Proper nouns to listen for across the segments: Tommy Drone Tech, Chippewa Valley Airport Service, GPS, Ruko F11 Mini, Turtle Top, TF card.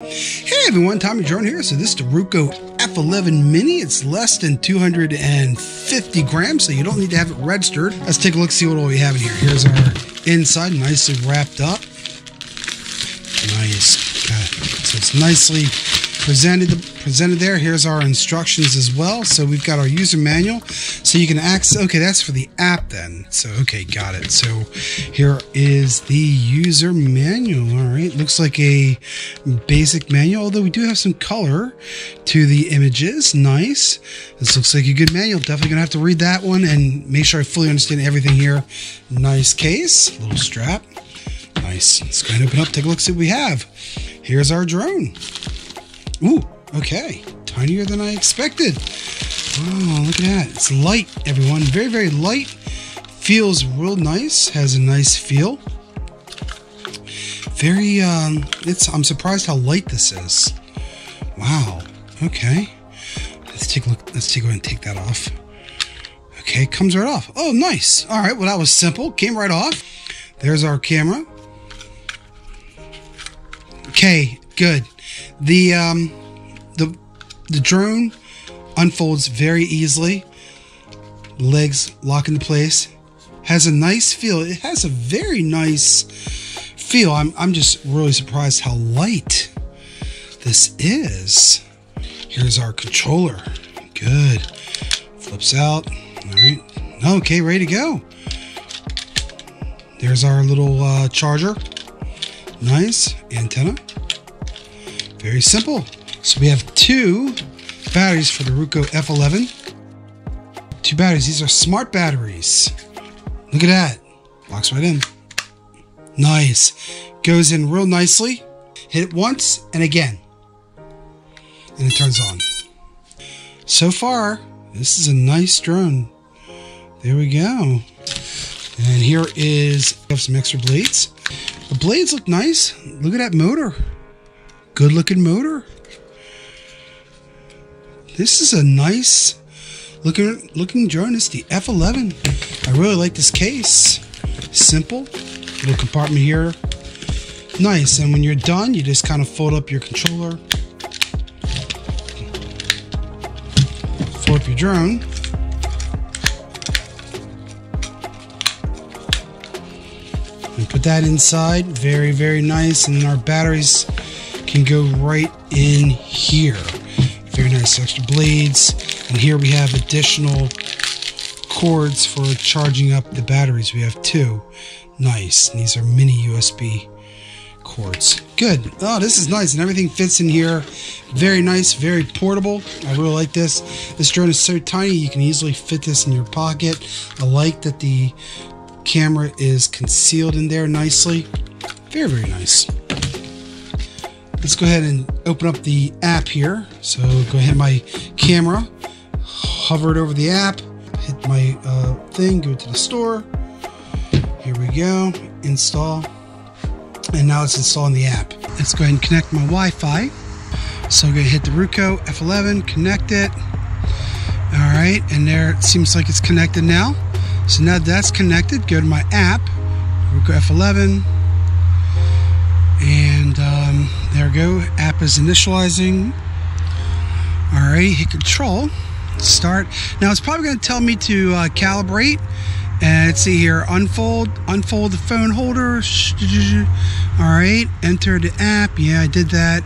Hey everyone, Tommy Drone here. So this is the Ruko F11 Mini. It's less than 250 grams, so you don't need to have it registered. Let's take a look, see what all we have in here. Here's our inside, nicely wrapped up. Nice, so it's nicely presented there. Here's our instructions as well. So we've got our user manual, so you can access. Okay, that's for the app then. So okay, got it. So here is the user manual. All right, looks like a basic manual, although we do have some color to the images. Nice. This looks like a good manual. Definitely gonna have to read that one and make sure I fully understand everything here. Nice case, little strap. Nice. Let's go ahead and open up, take a look, see what we have. Here's our drone. Ooh, okay, tinier than I expected. Oh, look at that, it's light, everyone. Very, very light, feels real nice, has a nice feel. Very, I'm surprised how light this is. Wow, okay. Let's take a look, go ahead and take that off. Okay, comes right off. Oh, nice. All right, well, that was simple, came right off. There's our camera. Okay, good. The drone unfolds very easily. Legs lock into place. Has a nice feel. It has a very nice feel. I'm just really surprised how light this is. Here's our controller. Good. Flips out. All right. Okay, ready to go. There's our little charger. Nice. Antenna. Very simple. So we have two batteries for the Ruko F11. Two batteries. These are smart batteries. Look at that. Locks right in. Nice. Goes in real nicely. Hit it once and again. And it turns on. So far, this is a nice drone. There we go. And here is, we have some extra blades. The blades look nice. Look at that motor. Good looking motor. This is a nice looking drone. It's the F11. I really like this case. Simple. Little compartment here. Nice. And when you're done, you just kind of fold up your controller. Fold up your drone. And put that inside. Very, very nice. And then our batteries can go right in here. Very nice, extra blades. And here we have additional cords for charging up the batteries. We have two. Nice. And these are mini USB cords. Good. Oh, this is nice. And everything fits in here. Very nice, very portable. I really like this. This drone is so tiny, you can easily fit this in your pocket. I like that the camera is concealed in there nicely. Very, very nice. Let's go ahead and open up the app here. So go ahead, my camera, hover it over the app, hit my thing, go to the store. Here we go, install. And now it's installing the app. Let's go ahead and connect my Wi-Fi. So I'm gonna hit the Ruko F11, connect it. All right, and there it seems like it's connected now. So now that's connected, go to my app, Ruko F11. And there we go, app is initializing. All right, hit control, start. Now it's probably gonna tell me to calibrate. And let's see here, unfold the phone holder. All right, enter the app, yeah, I did that.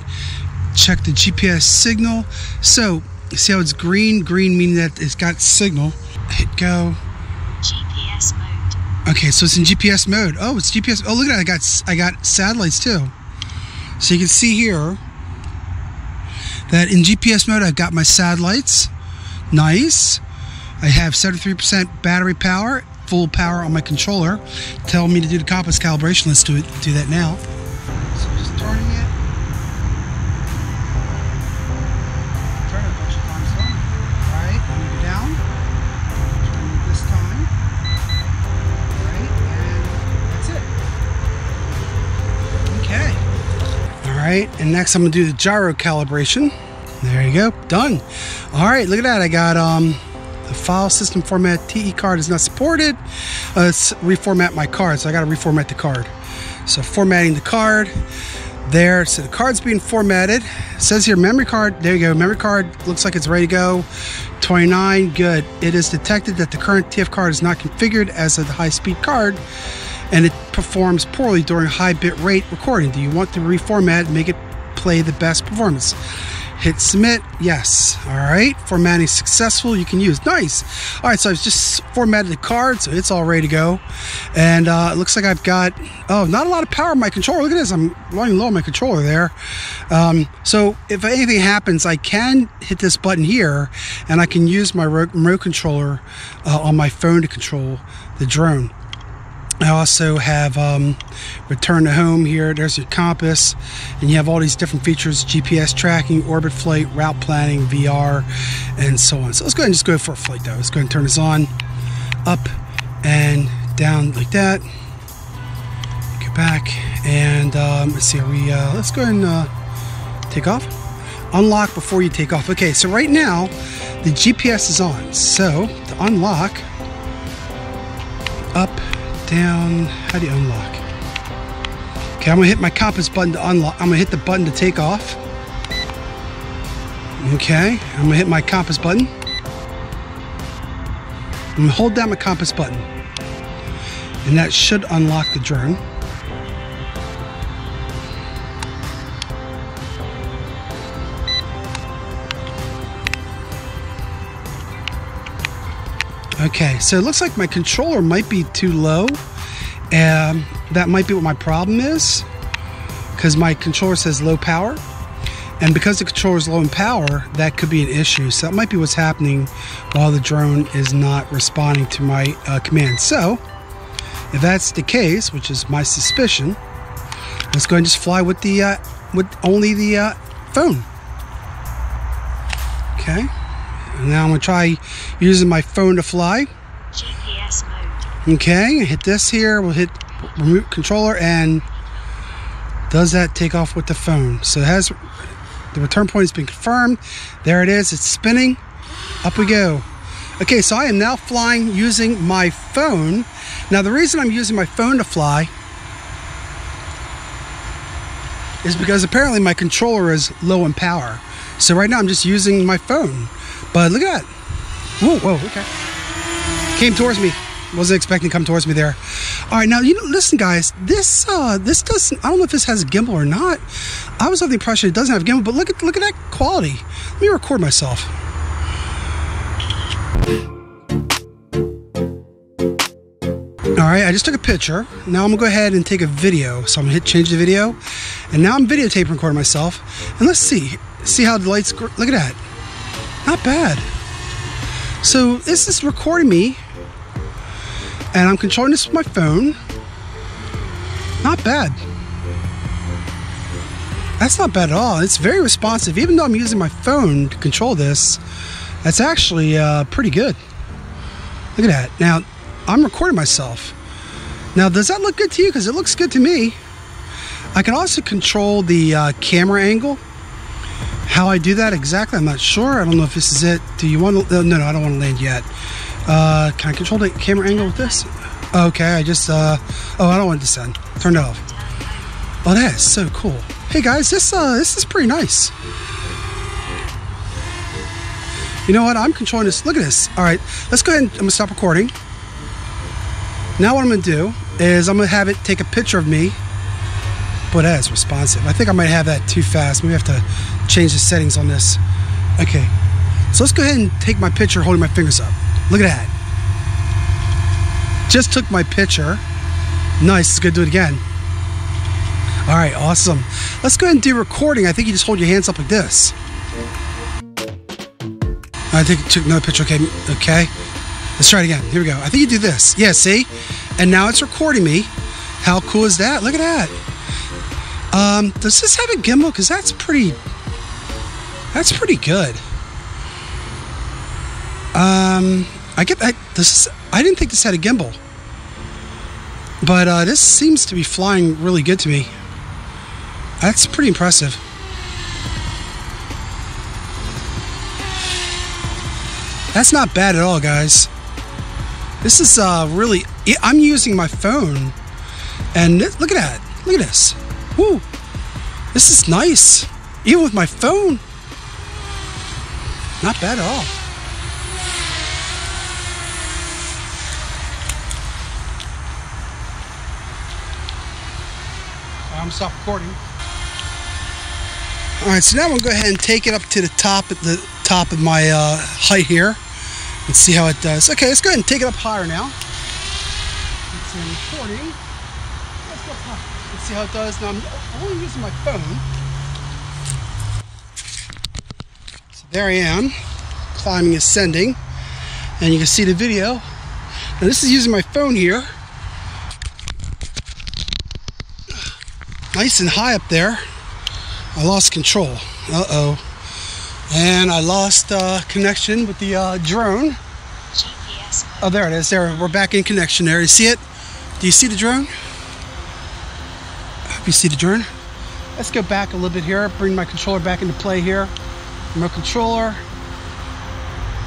Check the GPS signal. So, see how it's green? Green meaning that it's got signal. Hit go. GPS mode. Okay, so it's in GPS mode. Oh, it's GPS. Oh, look at that. I got satellites too. So you can see here that in GPS mode, I've got my satellites. Nice. I have 73% battery power, full power on my controller. Tell me to do the compass calibration. Let's do that now. So I'm just turning it. Turn it a bunch of times. All right, I'm gonna go down. Turn it this time. Alright, and next I'm going to do the gyro calibration. There you go, done. Alright, look at that. I got the file system format, TF card is not supported. Let's reformat my card, so I got to reformat the card. So formatting the card. there. So the card's being formatted. It says here memory card. There you go. Memory card looks like it's ready to go. 29. Good. It is detected that the current TF card is not configured as a high-speed card, and it performs poorly during high bit rate recording. Do you want to reformat and make it play the best performance? Hit submit. Yes. All right. Formatting successful. You can use. Nice. All right. So I've just formatted the card, so it's all ready to go. And it looks like I've got, oh, not a lot of power in my controller. Look at this. I'm running low on my controller there. So if anything happens, I can hit this button here, and I can use my remote controller on my phone to control the drone. I also have return to home here. There's your compass, and you have all these different features: GPS tracking, orbit flight, route planning, VR, and so on. So let's go ahead and just go for a flight though. Let's go ahead and turn this on, up and down like that. Go back and let's see. Are we? Let's go ahead and take off. Unlock before you take off. Okay. So right now, the GPS is on. So to unlock, up. Down. How do you unlock? Okay, I'm gonna hit my compass button to unlock. I'm gonna hit the button to take off. Okay, I'm gonna hit my compass button. I'm gonna hold down my compass button, and that should unlock the drone. Okay, so it looks like my controller might be too low. That might be what my problem is, because my controller says low power. And because the controller is low in power, that could be an issue. So that might be what's happening while the drone is not responding to my command. So if that's the case, which is my suspicion, let's go ahead and just fly with the with only the phone. Okay. Now I'm going to try using my phone to fly. GPS mode. Okay, hit this here. We'll hit remote controller, and does that take off with the phone? So it has, the return point has been confirmed. There it is. It's spinning. Up we go. Okay, so I am now flying using my phone. Now the reason I'm using my phone to fly is because apparently my controller is low in power. So right now I'm just using my phone. But look at that. Whoa, okay. Came towards me. Wasn't expecting to come towards me there. All right, now, you know, listen, guys. This this doesn't, I don't know if this has a gimbal or not. I was under the impression it doesn't have a gimbal, but look at that quality. Let me record myself. All right, I just took a picture. Now I'm gonna go ahead and take a video. So I'm gonna hit change the video. And now I'm videotaping recording myself. And let's see how the lights, look at that. Not bad. So this is recording me, and I'm controlling this with my phone. Not bad. That's not bad at all. It's very responsive. Even though I'm using my phone to control this, that's actually pretty good. Look at that. Now, I'm recording myself. Now, does that look good to you? Because it looks good to me. I can also control the camera angle. How I do that exactly, I'm not sure. I don't know if this is it. Do you want to? No, I don't want to land yet. Can I control the camera angle with this? Okay, I just, oh, I don't want to descend. Turn it off. Oh, that is so cool. Hey guys, this is pretty nice. You know what? I'm controlling this. Look at this. All right, let's go ahead and I'm gonna stop recording. Now what I'm gonna do is I'm gonna have it take a picture of me. Boy, that is responsive. I think I might have that too fast. Maybe I have to change the settings on this. Okay, so let's go ahead and take my picture holding my fingers up. Look at that. Just took my picture. Nice, it's good to do it again. All right, awesome. Let's go ahead and do recording. I think you just hold your hands up like this. I think it took another picture, okay. Let's try it again, here we go. I think you do this, yeah, see? And now it's recording me. How cool is that? Look at that. Does this have a gimbal? Because that's pretty good. I get that. I didn't think this had a gimbal, but this seems to be flying really good to me. That's pretty impressive. That's not bad at all, guys. This is really. I'm using my phone, and look at that. Look at this. Woo! This is nice, even with my phone. Not bad at all. I'm stop recording. All right, so now I'm gonna go ahead and take it up to the top of my height here and see how it does. Okay, let's go ahead and take it up higher now. It's in recording. Let's go higher. Let's see how it does. Now I'm only using my phone. So there I am, climbing, ascending, and you can see the video. Now this is using my phone here. Nice and high up there. I lost control. Uh-oh. And I lost connection with the drone. GPS. Oh, there it is. There, we're back in connection there. You see it? Do you see the drone? I hope you see the drone. Let's go back a little bit here. Bring my controller back into play here. Remote controller.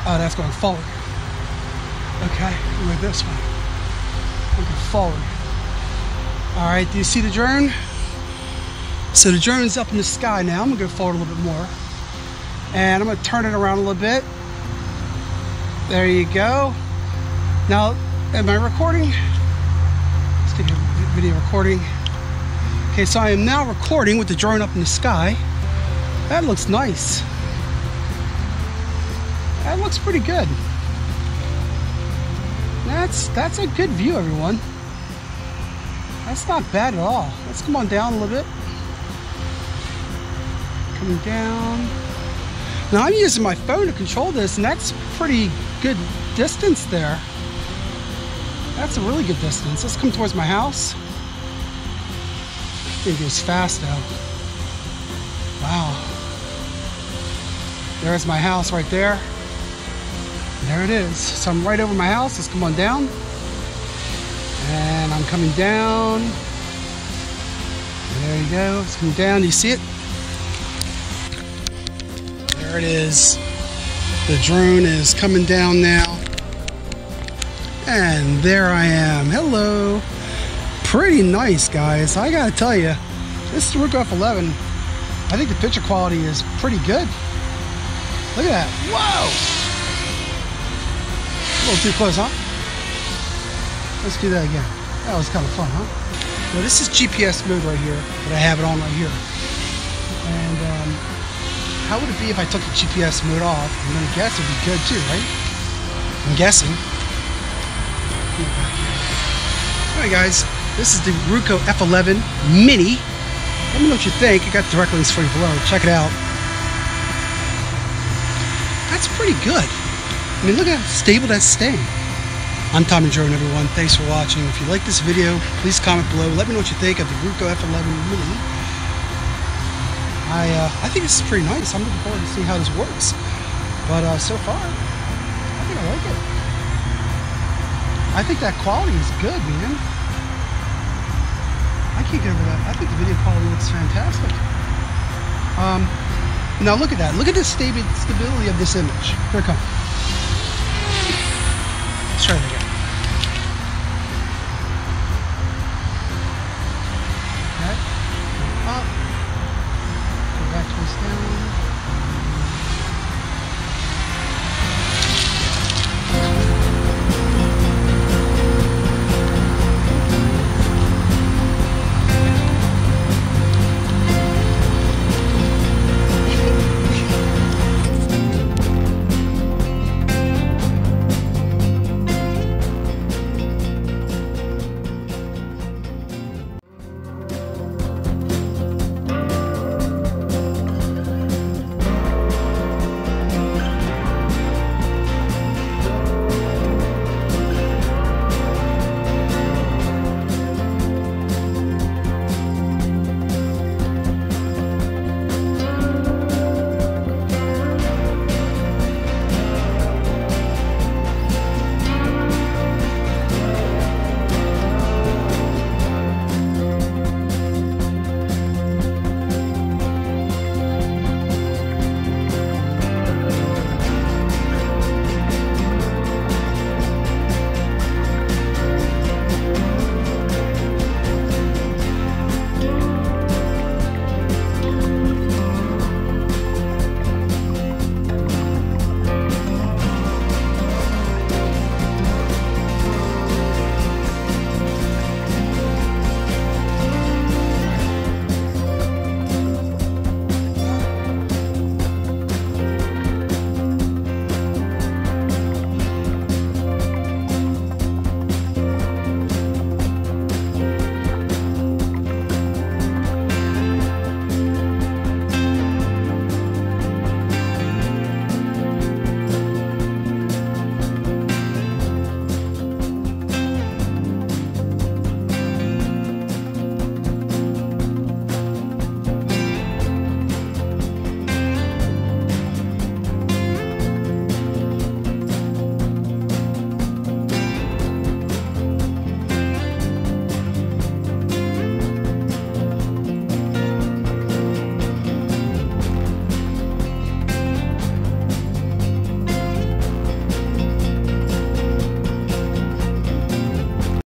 Oh, that's going forward. Okay, we're this way. We're going forward. All right, do you see the drone? So the drone's up in the sky now. I'm gonna go forward a little bit more. And I'm gonna turn it around a little bit. There you go. Now, am I recording? Let's get a video recording. Okay, so I am now recording with the drone up in the sky. That looks nice. That looks pretty good. That's a good view, everyone. That's not bad at all. Let's come on down a little bit. Down. Now I'm using my phone to control this, and that's pretty good distance there. That's a really good distance. Let's come towards my house. It goes fast now. Wow. There's my house right there. There it is. So I'm right over my house. Let's come on down. And I'm coming down. There you go. Let's come down. Do you see it? There it is. The drone is coming down now. And there I am. Hello. Pretty nice, guys. I gotta tell you, this is Ruko F11. I think the picture quality is pretty good. Look at that. Whoa. A little too close, huh? Let's do that again. That was kind of fun, huh? Now this is GPS mode right here, but I have it on right here. And how would it be if I took the GPS mode off? I'm going to guess it would be good too, right? I'm guessing. Alright guys, this is the Ruko F11 Mini. Let me know what you think. I got direct links for you below. Check it out. That's pretty good. I mean, look at how stable that's staying. I'm Tommy Drone, everyone. Thanks for watching. If you like this video, please comment below. Let me know what you think of the Ruko F11 Mini. I think this is pretty nice. I'm looking forward to seeing how this works. But so far, I think I like it. I think that quality is good, man. I can't get over that. I think the video quality looks fantastic. Now look at that. Look at the stability of this image. Here it comes. Let's try it again.